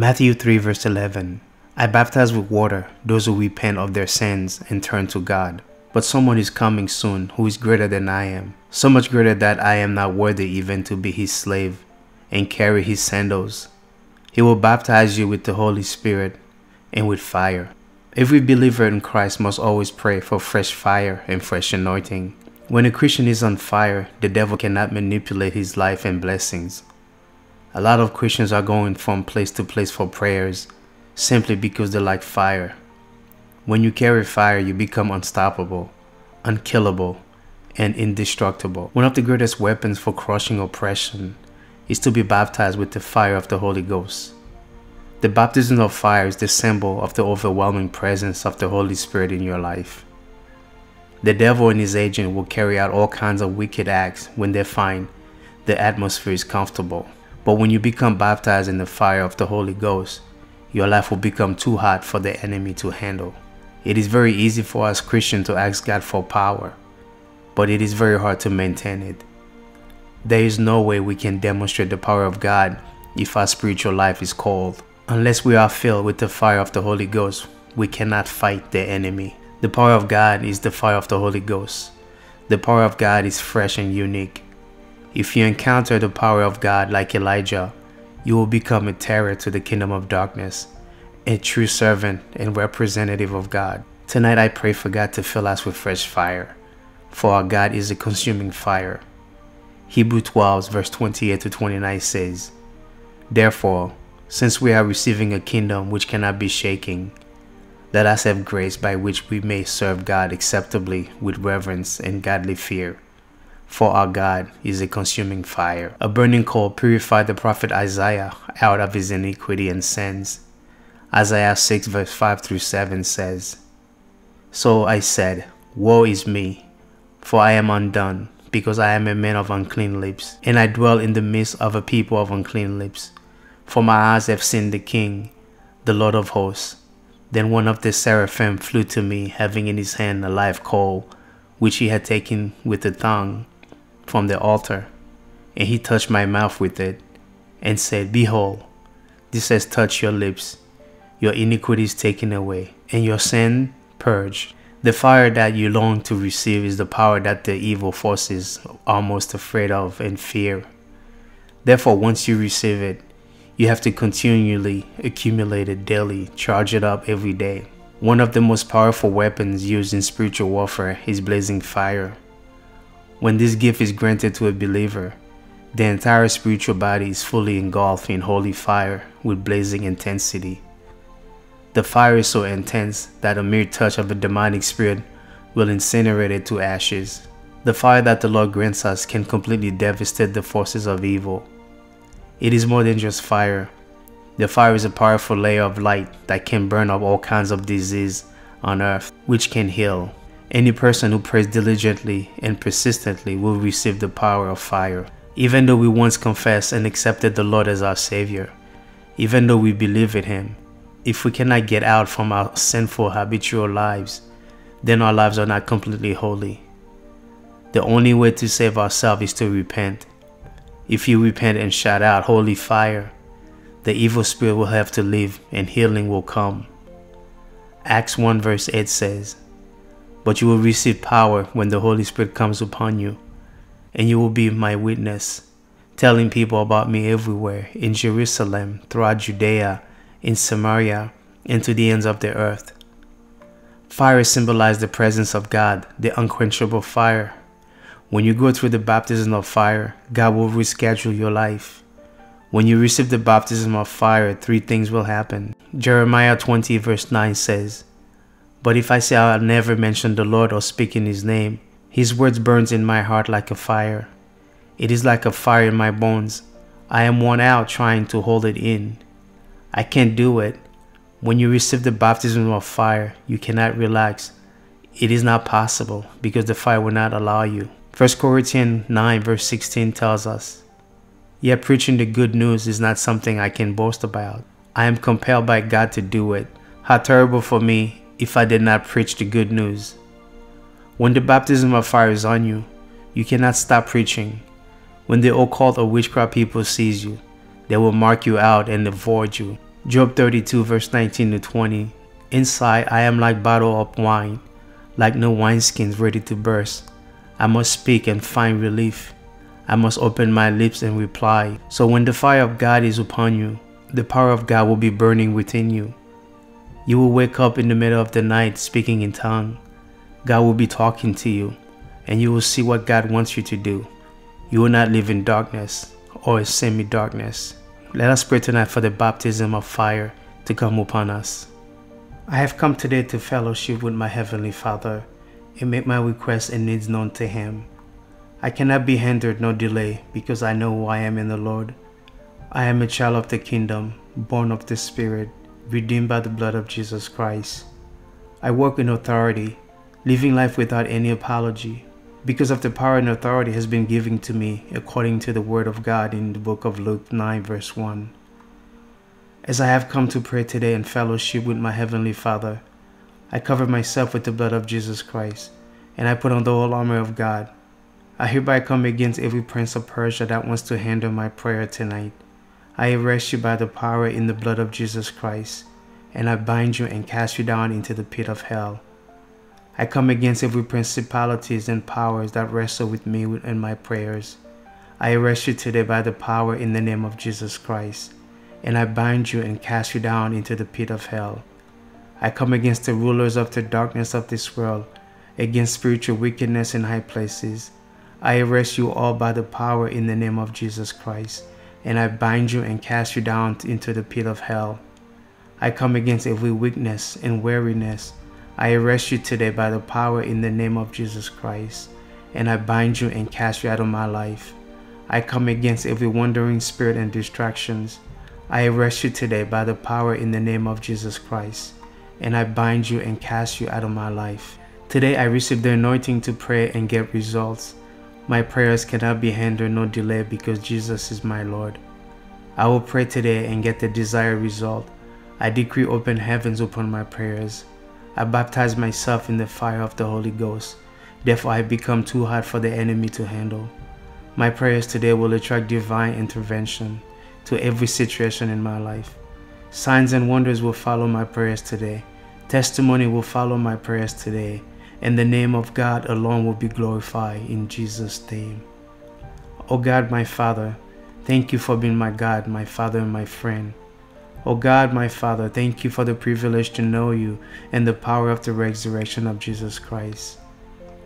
Matthew 3 verse 11, I baptize with water those who repent of their sins and turn to God. But someone is coming soon who is greater than I am, so much greater that I am not worthy even to be his slave and carry his sandals. He will baptize you with the Holy Spirit and with fire. Every believer in Christ must always pray for fresh fire and fresh anointing. When a Christian is on fire, the devil cannot manipulate his life and blessings. A lot of Christians are going from place to place for prayers simply because they like fire. When you carry fire, you become unstoppable, unkillable, and indestructible. One of the greatest weapons for crushing oppression is to be baptized with the fire of the Holy Ghost. The baptism of fire is the symbol of the overwhelming presence of the Holy Spirit in your life. The devil and his agent will carry out all kinds of wicked acts when they find the atmosphere is comfortable. But when you become baptized in the fire of the Holy Ghost, your life will become too hot for the enemy to handle. It is very easy for us Christians to ask God for power, but it is very hard to maintain it. There is no way we can demonstrate the power of God if our spiritual life is cold. Unless we are filled with the fire of the Holy Ghost, we cannot fight the enemy. The power of God is the fire of the Holy Ghost. The power of God is fresh and unique. If you encounter the power of God like Elijah, you will become a terror to the kingdom of darkness, a true servant and representative of God. Tonight I pray for God to fill us with fresh fire, for our God is a consuming fire. Hebrews 12 verse 28 to 29 says, Therefore, since we are receiving a kingdom which cannot be shaken, let us have grace by which we may serve God acceptably with reverence and godly fear. For our God is a consuming fire. A burning coal purified the prophet Isaiah out of his iniquity and sins. Isaiah 6 verse 5 through 7 says, So I said, Woe is me, for I am undone, because I am a man of unclean lips, and I dwell in the midst of a people of unclean lips. For my eyes have seen the King, the Lord of hosts. Then one of the seraphim flew to me, having in his hand a live coal, which he had taken with a thong from the altar, and he touched my mouth with it, and said, Behold, this has touched your lips. Your iniquity is taken away, and your sin purged. The fire that you long to receive is the power that the evil forces are most afraid of and fear. Therefore, once you receive it, you have to continually accumulate it daily, charge it up every day. One of the most powerful weapons used in spiritual warfare is blazing fire. When this gift is granted to a believer, the entire spiritual body is fully engulfed in holy fire with blazing intensity. The fire is so intense that a mere touch of a demonic spirit will incinerate it to ashes. The fire that the Lord grants us can completely devastate the forces of evil. It is more than just fire. The fire is a powerful layer of light that can burn up all kinds of disease on earth, which can heal. Any person who prays diligently and persistently will receive the power of fire. Even though we once confessed and accepted the Lord as our Savior, even though we believe in Him, if we cannot get out from our sinful habitual lives, then our lives are not completely holy. The only way to save ourselves is to repent. If you repent and shout out, Holy fire, the evil spirit will have to leave and healing will come. Acts 1 verse 8 says, But you will receive power when the Holy Spirit comes upon you, and you will be my witness, telling people about me everywhere, in Jerusalem, throughout Judea, in Samaria, and to the ends of the earth. Fire symbolizes the presence of God, the unquenchable fire. When you go through the baptism of fire, God will reschedule your life. When you receive the baptism of fire, three things will happen. Jeremiah 20 verse 9 says, But if I say I'll never mention the Lord or speak in His name, His words burns in my heart like a fire. It is like a fire in my bones. I am worn out trying to hold it in. I can't do it. When you receive the baptism of fire, you cannot relax. It is not possible because the fire will not allow you. 1 Corinthians 9 verse 16 tells us, Yet preaching the good news is not something I can boast about. I am compelled by God to do it. How terrible for me if I did not preach the good news. When the baptism of fire is on you, you cannot stop preaching. When the occult or witchcraft people sees you, they will mark you out and avoid you. Job 32 verse 19 to 20, inside I am like bottle of wine, like no wineskins ready to burst. I must speak and find relief. I must open my lips and reply. So when the fire of God is upon you, the power of God will be burning within you. You will wake up in the middle of the night speaking in tongues. God will be talking to you, and you will see what God wants you to do. You will not live in darkness or semi-darkness. Let us pray tonight for the baptism of fire to come upon us. I have come today to fellowship with my Heavenly Father and make my requests and needs known to Him. I cannot be hindered nor delay because I know who I am in the Lord. I am a child of the kingdom, born of the Spirit, redeemed by the blood of Jesus Christ. I walk in authority, living life without any apology, because of the power and authority has been given to me according to the word of God in the book of Luke 9 verse 1. As I have come to pray today in fellowship with my Heavenly Father, I cover myself with the blood of Jesus Christ, and I put on the whole armor of God. I hereby come against every prince of Persia that wants to hinder my prayer tonight. I arrest you by the power in the blood of Jesus Christ, and I bind you and cast you down into the pit of hell. I come against every principalities and powers that wrestle with me in my prayers. I arrest you today by the power in the name of Jesus Christ, and I bind you and cast you down into the pit of hell. I come against the rulers of the darkness of this world, against spiritual wickedness in high places. I arrest you all by the power in the name of Jesus Christ, and I bind you and cast you down into the pit of hell. I come against every weakness and weariness. I arrest you today by the power in the name of Jesus Christ, and I bind you and cast you out of my life. I come against every wandering spirit and distractions. I arrest you today by the power in the name of Jesus Christ, and I bind you and cast you out of my life. Today I receive the anointing to pray and get results. My prayers cannot be hindered nor delayed because Jesus is my Lord. I will pray today and get the desired result. I decree open heavens upon my prayers. I baptize myself in the fire of the Holy Ghost, therefore I become too hot for the enemy to handle. My prayers today will attract divine intervention to every situation in my life. Signs and wonders will follow my prayers today. Testimony will follow my prayers today, and the name of God alone will be glorified in Jesus' name. O God, my Father, thank you for being my God, my Father, and my friend. O God, my Father, thank you for the privilege to know you and the power of the resurrection of Jesus Christ.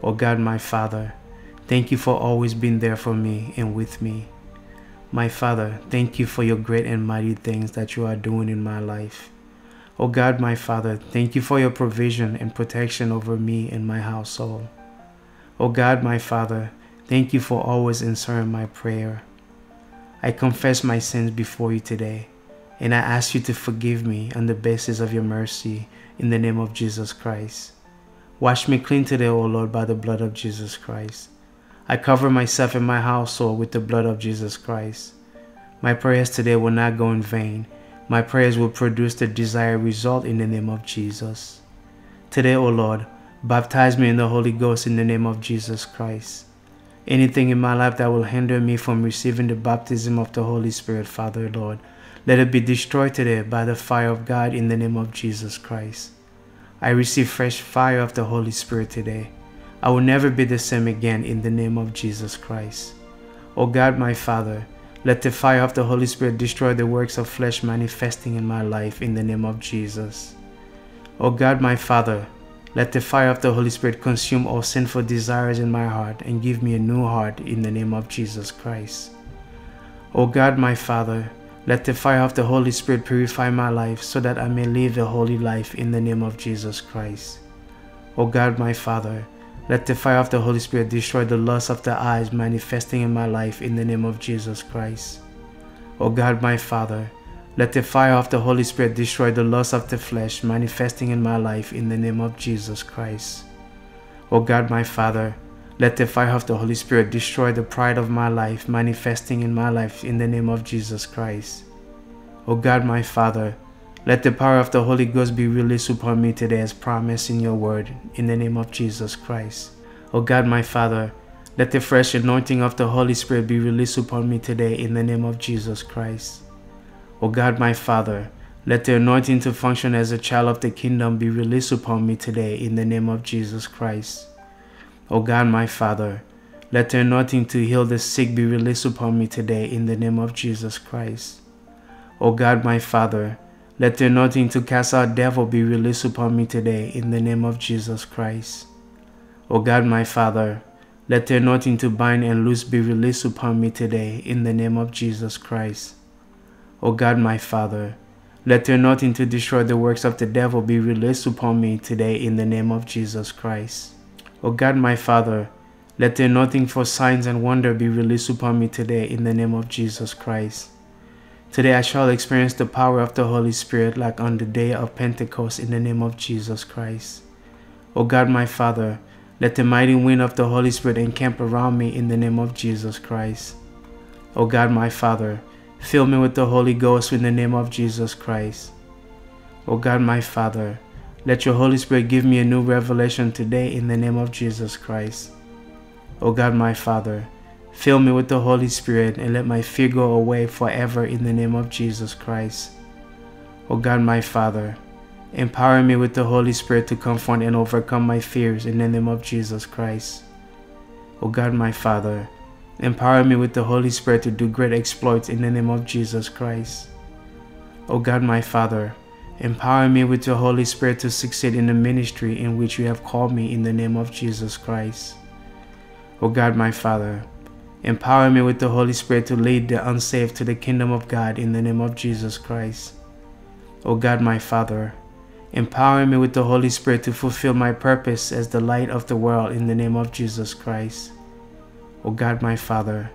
O God, my Father, thank you for always being there for me and with me. My Father, thank you for your great and mighty things that you are doing in my life. O God, my Father, thank you for your provision and protection over me and my household. O God, my Father, thank you for always answering my prayer. I confess my sins before you today, and I ask you to forgive me on the basis of your mercy in the name of Jesus Christ. Wash me clean today, O Lord, by the blood of Jesus Christ. I cover myself and my household with the blood of Jesus Christ. My prayers today will not go in vain. My prayers will produce the desired result in the name of Jesus. Today, O Lord, baptize me in the Holy Ghost in the name of Jesus Christ. Anything in my life that will hinder me from receiving the baptism of the Holy Spirit, Father, Lord, let it be destroyed today by the fire of God in the name of Jesus Christ. I receive fresh fire of the Holy Spirit today. I will never be the same again in the name of Jesus Christ. O God, my Father, let the fire of the Holy Spirit destroy the works of flesh manifesting in my life in the name of Jesus. O God, my Father, let the fire of the Holy Spirit consume all sinful desires in my heart and give me a new heart in the name of Jesus Christ. O God, my Father, let the fire of the Holy Spirit purify my life so that I may live a holy life in the name of Jesus Christ. O God, my Father, let the fire of the Holy Spirit destroy the lust of the eyes manifesting in my life in the name of Jesus Christ. O God, my Father, let the fire of the Holy Spirit destroy the lust of the flesh manifesting in my life in the name of Jesus Christ. O God, my Father, let the fire of the Holy Spirit destroy the pride of my life manifesting in my life in the name of Jesus Christ. O God, my Father, let the power of the Holy Ghost be released upon me today as promised in your word in the name of Jesus Christ. O God, my Father, let the fresh anointing of the Holy Spirit be released upon me today in the name of Jesus Christ. O God, my Father, Let the anointing to function as a child of the kingdom be released upon me today in the name of Jesus Christ. O God, my Father, let the anointing to heal the sick be released upon me today in the name of Jesus Christ. O God, my Father, let the anointing to cast out devil be released upon me today in the name of Jesus Christ. O God, my Father, let the anointing to bind and loose be released upon me today in the name of Jesus Christ. O God, my Father, let the anointing to destroy the works of the devil be released upon me today in the name of Jesus Christ. O God, my Father, let the anointing for signs and wonder be released upon me today in the name of Jesus Christ. Today I shall experience the power of the Holy Spirit like on the day of Pentecost in the name of Jesus Christ. O God, my Father, let the mighty wind of the Holy Spirit encamp around me in the name of Jesus Christ. O God, my Father, fill me with the Holy Ghost in the name of Jesus Christ. O God, my Father, let your Holy Spirit give me a new revelation today in the name of Jesus Christ. O God, my Father, fill me with the Holy Spirit and let my fear go away forever in the name of Jesus Christ. O God, my Father, empower me with the Holy Spirit to confront and overcome my fears in the name of Jesus Christ. O God, my Father, empower me with the Holy Spirit to do great exploits in the name of Jesus Christ. O God, my Father, empower me with the Holy Spirit to succeed in the ministry in which you have called me in the name of Jesus Christ. O God, my Father, empower me with the Holy Spirit to lead the unsaved to the kingdom of God in the name of Jesus Christ. O God, my Father, empower me with the Holy Spirit to fulfill my purpose as the light of the world in the name of Jesus Christ. O God, my Father,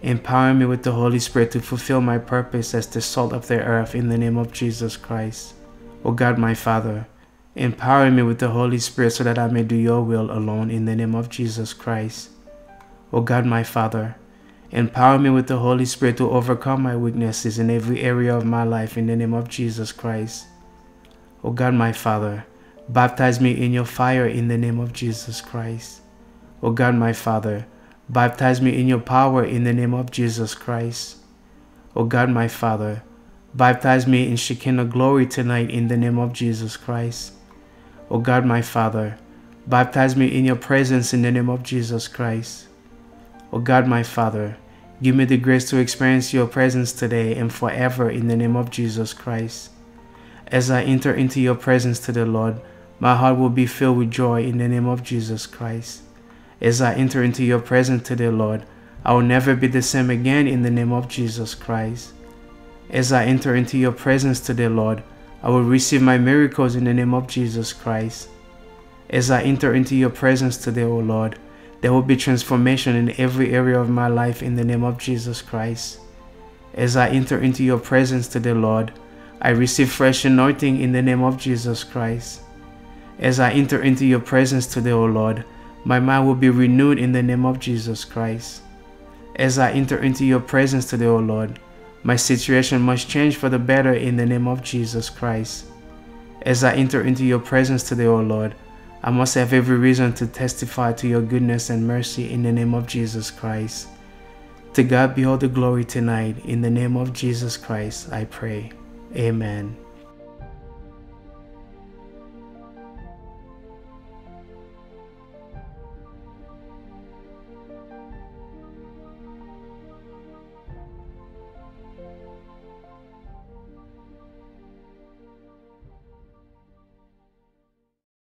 empower me with the Holy Spirit to fulfill my purpose as the salt of the earth in the name of Jesus Christ. O God, my Father, empower me with the Holy Spirit so that I may do your will alone in the name of Jesus Christ. O God, my Father, empower me with the Holy Spirit to overcome my weaknesses in every area of my life in the name of Jesus Christ. O God, my Father, baptize me in your fire in the name of Jesus Christ. O God, my Father, baptize me in your power in the name of Jesus Christ. O God, my Father, baptize me in Shekinah glory tonight in the name of Jesus Christ. O God, my Father, baptize me in your presence in the name of Jesus Christ. O God, my Father, give me the grace to experience your presence today and forever in the name of Jesus Christ. As I enter into your presence today, Lord, my heart will be filled with joy in the name of Jesus Christ. As I enter into your presence today, Lord, I will never be the same again in the name of Jesus Christ. As I enter into your presence today, Lord, I will receive my miracles in the name of Jesus Christ. As I enter into your presence today, O Lord, there will be transformation in every area of my life in the name of Jesus Christ. As I enter into your presence today, Lord, I receive fresh anointing in the name of Jesus Christ. As I enter into your presence today, O Lord, my mind will be renewed in the name of Jesus Christ. As I enter into your presence today, O Lord, my situation must change for the better in the name of Jesus Christ. As I enter into your presence today, O Lord, I must have every reason to testify to your goodness and mercy in the name of Jesus Christ. To God be all the glory tonight. In the name of Jesus Christ, I pray. Amen.